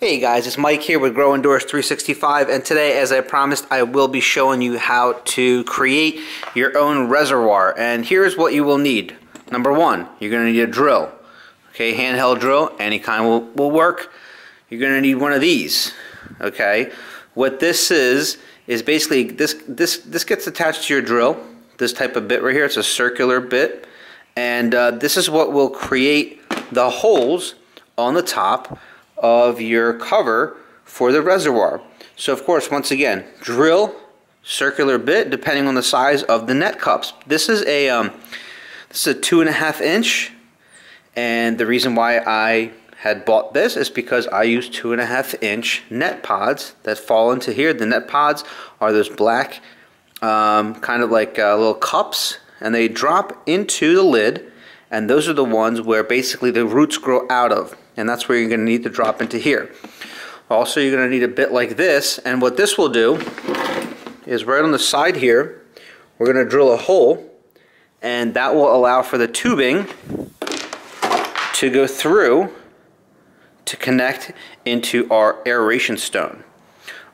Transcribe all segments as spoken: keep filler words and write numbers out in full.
Hey guys, it's Mike here with Grow Indoors three sixty-five, and today, as I promised, I will be showing you how to create your own reservoir. And here's what you will need. Number one, you're going to need a drill. Okay, handheld drill, any kind will, will work. You're going to need one of these. Okay, what this is, is basically this, this, this gets attached to your drill, this type of bit right here. It's a circular bit, and uh, this is what will create the holes on the top of your cover for the reservoir. So of course, once again, drill, circular bit, depending on the size of the net cups. This is a um, this is a two and a half inch, and the reason why I had bought this is because I use two and a half inch net pods that fall into here. The net pods are those black um, kind of like uh, little cups, and they drop into the lid, and those are the ones where basically the roots grow out of. And that's where you're going to need to drop into here. Also, you're going to need a bit like this, and what this will do is right on the side here, we're going to drill a hole, and that will allow for the tubing to go through to connect into our aeration stone.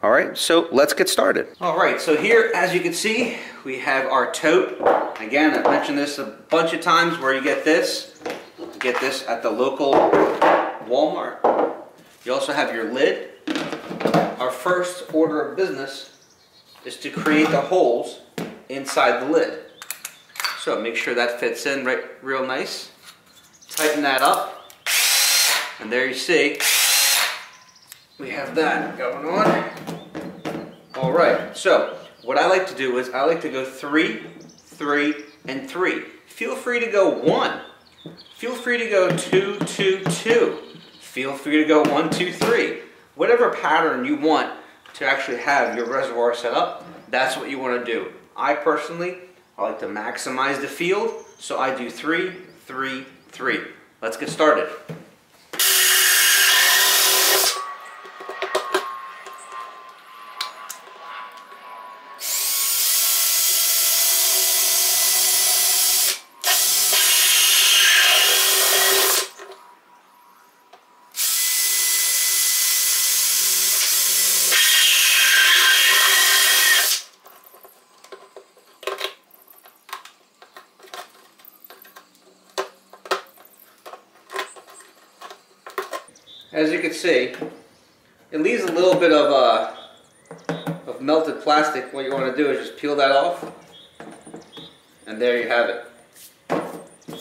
All right, so let's get started. All right, so here, as you can see, we have our tote. Again, I've mentioned this a bunch of times, where you get this, you get this at the local Walmart. You also have your lid. Our first order of business is to create the holes inside the lid. So make sure that fits in right real nice. Tighten that up, and there you see we have that going on. All right, so what I like to do is I like to go three, three, and three. Feel free to go one. Feel free to go two, two, two. Feel free to go one, two, three. Whatever pattern you want to actually have your reservoir set up, that's what you want to do. I personally, I like to maximize the field, so I do three, three, three. Let's get started. As you can see, it leaves a little bit of, uh, of melted plastic. What you want to do is just peel that off, and there you have it.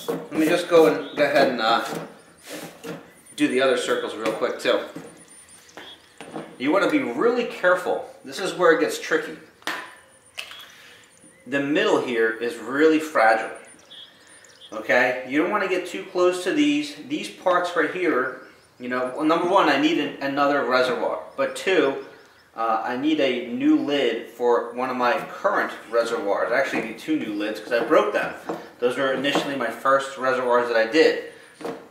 Let me just go and go ahead and uh, do the other circles real quick too. You want to be really careful. This is where it gets tricky. The middle here is really fragile. Okay, you don't want to get too close to these. These parts right here. You know, well, number one, I need an, another reservoir, but two, uh, I need a new lid for one of my current reservoirs. I actually need two new lids because I broke them. Those were initially my first reservoirs that I did,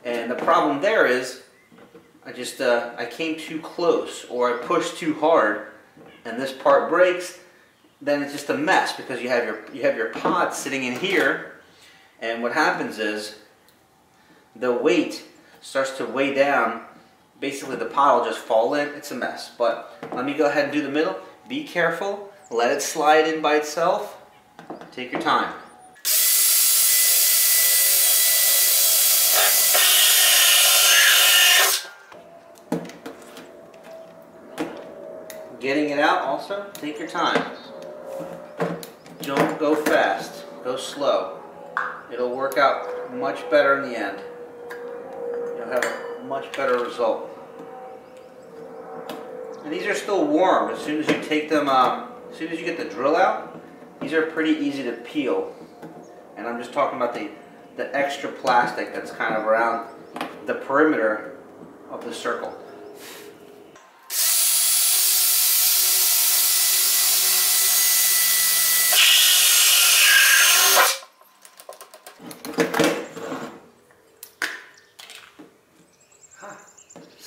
and the problem there is I just uh, I came too close, or I pushed too hard, and this part breaks. Then it's just a mess because you have your you have your pod sitting in here, and what happens is the weight starts to weigh down. Basically the pot will just fall in. It's a mess. But let me go ahead and do the middle. Be careful. Let it slide in by itself. Take your time. Getting it out also, take your time. Don't go fast. Go slow. It'll work out much better in the end. Have a much better result. And these are still warm. As soon as you take them, um, as soon as you get the drill out, these are pretty easy to peel. And I'm just talking about the, the extra plastic that's kind of around the perimeter of the circle.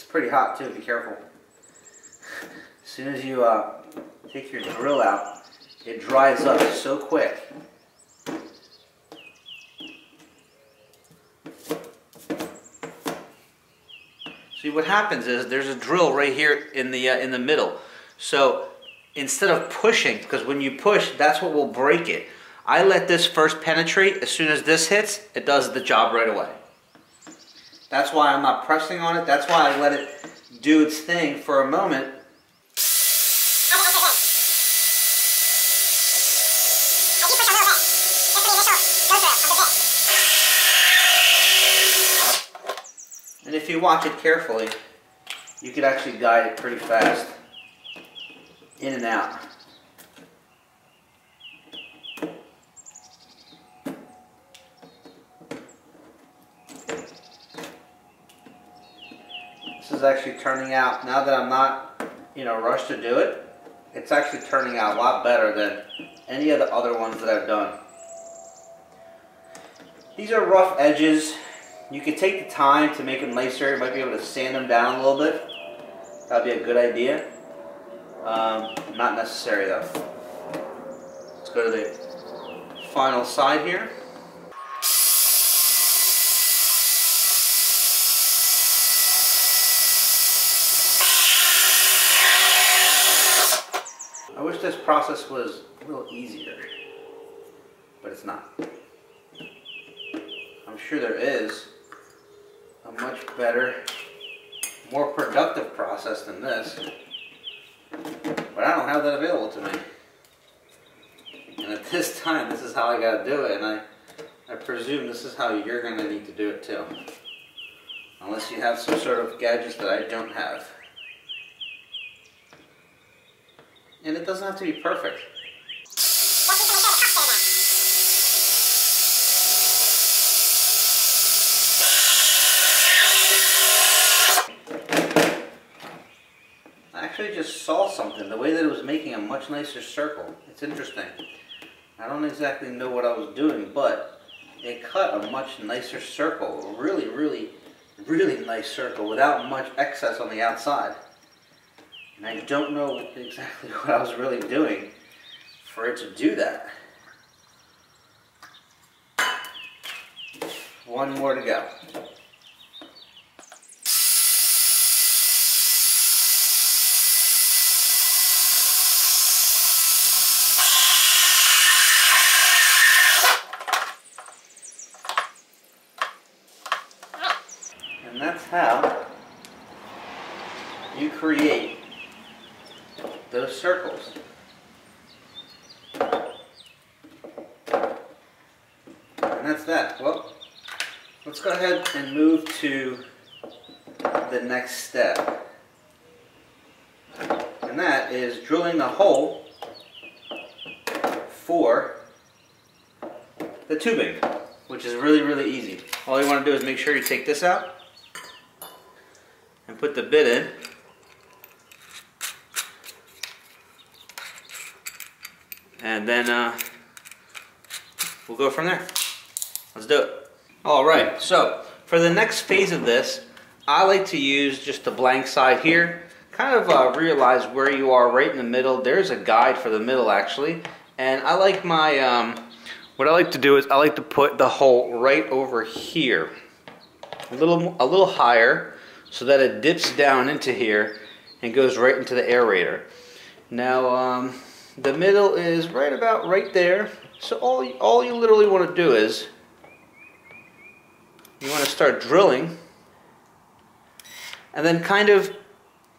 Pretty hot too, be careful. As soon as you uh, take your drill out, it dries up so quick. So what happens is there's a drill right here in the uh, in the middle. So instead of pushing, because when you push, that's what will break it. I let this first penetrate. As soon as this hits, it does the job right away. That's why I'm not pressing on it. That's why I let it do its thing for a moment. And if you watch it carefully, you could actually guide it pretty fast in and out. This is actually turning out, now that I'm not, you know, rushed to do it, it's actually turning out a lot better than any of the other ones that I've done. These are rough edges. You can take the time to make them nicer. You might be able to sand them down a little bit. That would be a good idea. Um, not necessary though. Let's go to the final side here. I wish this process was a little easier, but it's not. I'm sure there is a much better, more productive process than this, but I don't have that available to me. And at this time, this is how I gotta do it, and I, I presume this is how you're gonna need to do it too. Unless you have some sort of gadgets that I don't have. And it doesn't have to be perfect. Just saw something, the way that it was making a much nicer circle. It's interesting. I don't exactly know what I was doing, but it cut a much nicer circle. A really, really, really nice circle without much excess on the outside. And I don't know exactly what I was really doing for it to do that. One more to go. And that's how you create those circles. And that's that. Well, let's go ahead and move to the next step. And that is drilling a hole for the tubing, which is really, really easy. All you want to do is make sure you take this out and put the bit in. And then uh, we'll go from there. Let's do it. All right, so for the next phase of this, I like to use just the blank side here. Kind of uh, realize where you are right in the middle. There's a guide for the middle actually. And I like my, um, what I like to do is I like to put the hole right over here. A little, a little higher, so that it dips down into here and goes right into the aerator. Now um, the middle is right about right there, so all you, all you literally want to do is you want to start drilling and then kind of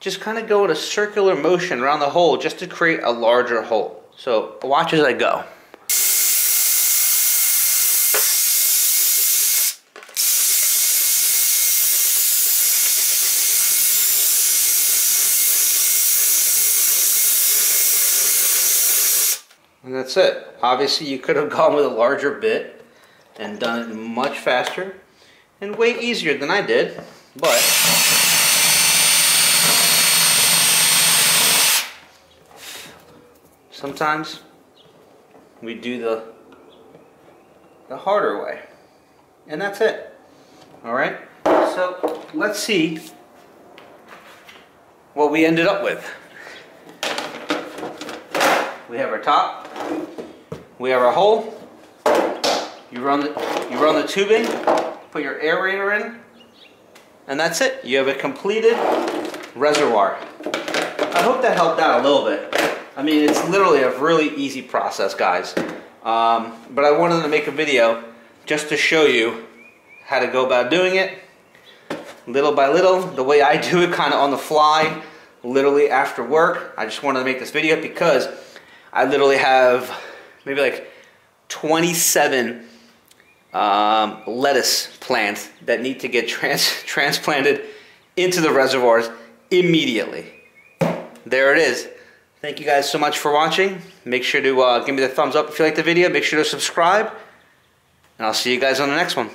just kind of go in a circular motion around the hole just to create a larger hole. So watch as I go. And that's it. Obviously you could have gone with a larger bit and done it much faster and way easier than I did, but sometimes we do the the harder way. And that's it. Alright, so let's see what we ended up with. We have our top, we have our hole, you run the, you run the tubing, put your aerator in, And that's it. You have a completed reservoir. I hope that helped out a little bit. I mean, it's literally a really easy process, guys. Um, but I wanted to make a video just to show you how to go about doing it, little by little, the way I do it, kind of on the fly, literally after work. I just wanted to make this video because I literally have maybe like twenty-seven um, lettuce plants that need to get trans transplanted into the reservoirs immediately. There it is. Thank you guys so much for watching. Make sure to uh, give me the thumbs up if you like the video. Make sure to subscribe. And I'll see you guys on the next one.